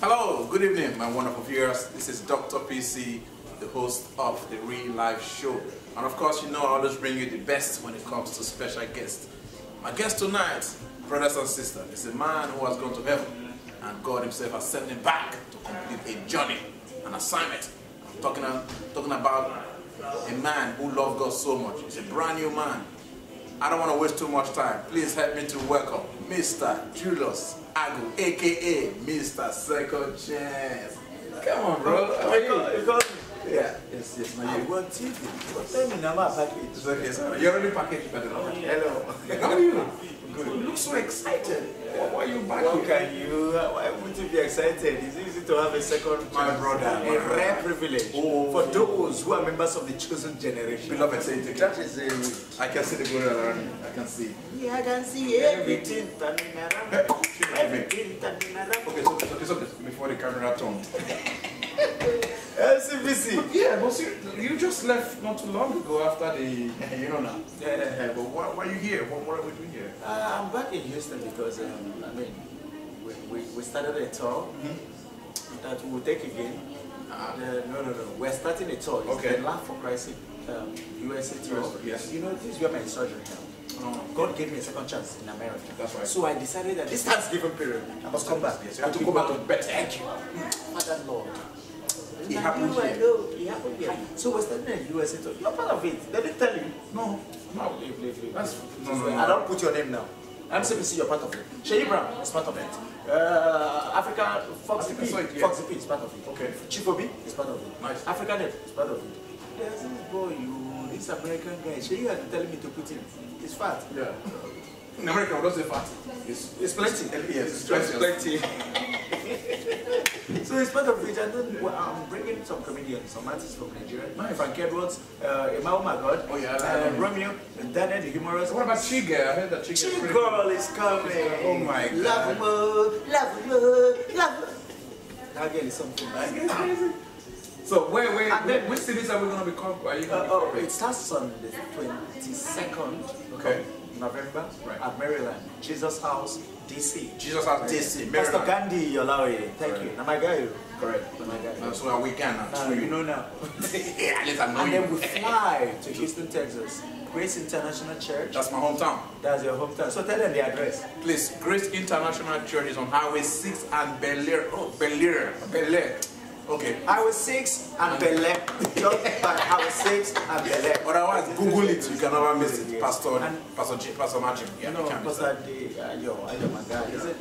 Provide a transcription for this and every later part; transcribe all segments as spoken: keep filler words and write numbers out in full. Hello, good evening, my wonderful viewers. This is Doctor P C, the host of The Real Life Show. And of course, you know, I always bring you the best when it comes to special guests. My guest tonight, brothers and sisters, is a man who has gone to heaven, and God himself has sent him back to complete a journey, an assignment. I'm talking, I'm talking about a man who loved God so much. He's a brand new man. I don't want to waste too much time. Please help me to welcome Mister Julius Agwu, aka Mister Second Chance. Come on, bro. How are you? You got me. Yeah. Yes, yes, man. You want T V? Tell me now about package. It's okay, sir. You already packaged better than me. Hello. How are you? Good. You look so excited. Yeah. Why are you back here? Can you? Why would you be excited? It's easy to have a second my brother. A rare privilege oh. for those who are members of the chosen generation. Beloved, say it again. That is a... I can see the glory around you. I can see. Yeah, I can see everything. Everything turning around. Everything turning around. Okay, so, okay, so before the camera turns. M C P C. Yeah, but you, you just left not too long ago after the, you know now. Yeah, yeah, yeah. But why, why are you here? What, what are we doing here? Uh, I'm back in Houston because, um, I mean, we, we, we started a tour mm-hmm. that we will take again. Uh, the, no, no, no. We're starting a tour. It's okay. The Laff four Christ Sake um, U S A tour. Yes. You know, this is where my surgery held. Oh, God gave me a second chance in America. That's right. So I decided that this Thanksgiving period, I must come back. Yes. I have to go back to better. Thank you. Father Lord. It happened here. It happened here. So we're starting in the U S A tour. You're part of it. They didn't tell you. No. No. Leave, leave, leave. That's, no, no, no. I don't put your name now. M C P C, you're part of it. Shay Ibrahim is part of it. Uh, Africa, Foxy P. It, yeah. Foxy P is part of it. Okay. Chipobi is part of it. Nice. African F is part of it. There's this boy, you, this American guy. Shay, you are telling me to put him. He's fat. Yeah. In America, we don't say fat. It's, it's plenty. Yes, it's, it's plenty. So it's part of it, and then well, I'm bringing some comedians, some artists from Nigeria. Nice. Frank Edwards, uh, oh my God, oh, yeah, uh, Romeo, and Darryl the humorous. What about Chigul? I heard that Chigul is Chigul is coming. Oh my God. Love mode, love mode, love. That girl is something. That So where, where, and then, which cities are we going to be covering? Uh, oh, it starts on the twenty-second okay. of November right. at Maryland, Jesus House D C. Jesus House D C. Pastor Gandhi, Yolawe. Thank you. Namagayo. Correct. Namagayo. So we can now. You know now. Yeah, at least I know and you. And then we fly to Houston, Texas. Grace International Church. That's my hometown. That's your hometown. So tell them the address. Please, Grace International Church is on Highway six and Bel Air. Oh, Bel Air. Bel Air. Okay. Highway six and Bel Air. Highway six and Bel Air. Otherwise, Google it. You can never miss it. Pastor, and Pastor G, Pastor Magic. Yeah, no, Pastor D. Uh, yo, I am a guy. Is it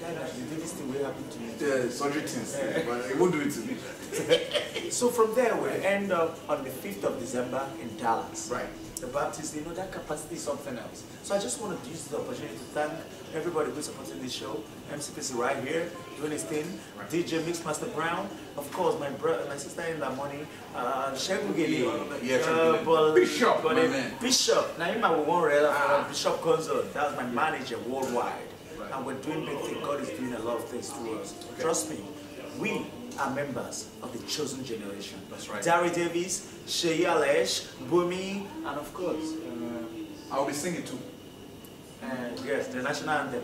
guy that you did this thing? What happened to me? The surgery things, but it won't do it to me. So from there, we we'll end up on the fifth of December in Dallas. Right. The Baptists, you know, that capacity is something else. So I just want to use the opportunity to thank everybody who's supporting this show. M C P C right here, doing his thing. Right. D J Mix Master Brown, of course, my brother, my sister in the morning, uh, Shagugeli, yeah, uh, well, Bishop, my man. Bishop. Now, you might want to realize Bishop Gonzo, that's my manager worldwide. Right. And we're doing big things. God is doing a lot of things through us. Okay. Trust me, we are members of the chosen generation. That's right. Darryl Davies, Shay Alesh, Boomi, and of course, uh, I'll be singing too. Uh, yes, the national anthem.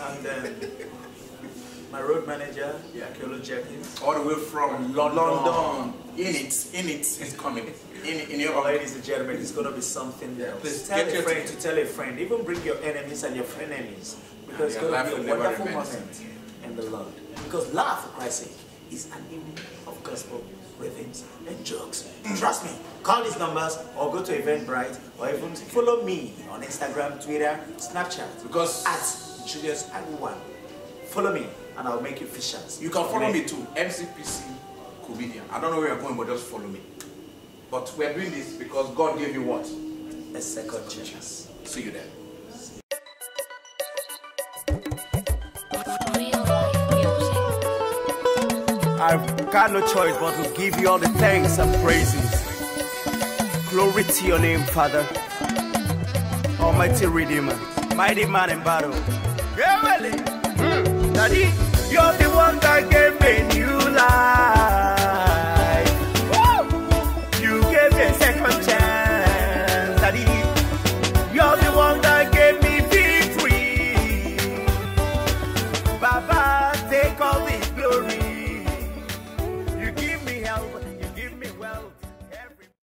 And then uh, my road manager, yeah, Kelo Jeffy. All the way from London. London. In it, in it, it's coming. In, in your ladies and gentlemen, it's going to be something there. Please tell a friend to tell a friend. Even bring your enemies and your frenemies, because it's going to be a wonderful moment in the Lord. Because Laff, for Christ's sake, is an evening of gospel, rhythms, and jokes. Trust me, call these numbers or go to Eventbrite or even follow me on Instagram, Twitter, Snapchat. Because at Julius Agwu. Follow me and I'll make you fishers. You can follow Amen. me too, M C P C Comedian. I don't know where you're going, but just follow me. But we're doing this because God gave you what? A second chance. See you there. I've got no choice but to give you all the thanks and praises. Glory to your name, Father. Almighty Redeemer, mighty man in battle. Yeah, really? Mm. Daddy, you're the one that gave me new life. Woo! You gave me a second chance. Daddy, you're the one that gave me victory. Baba, take all the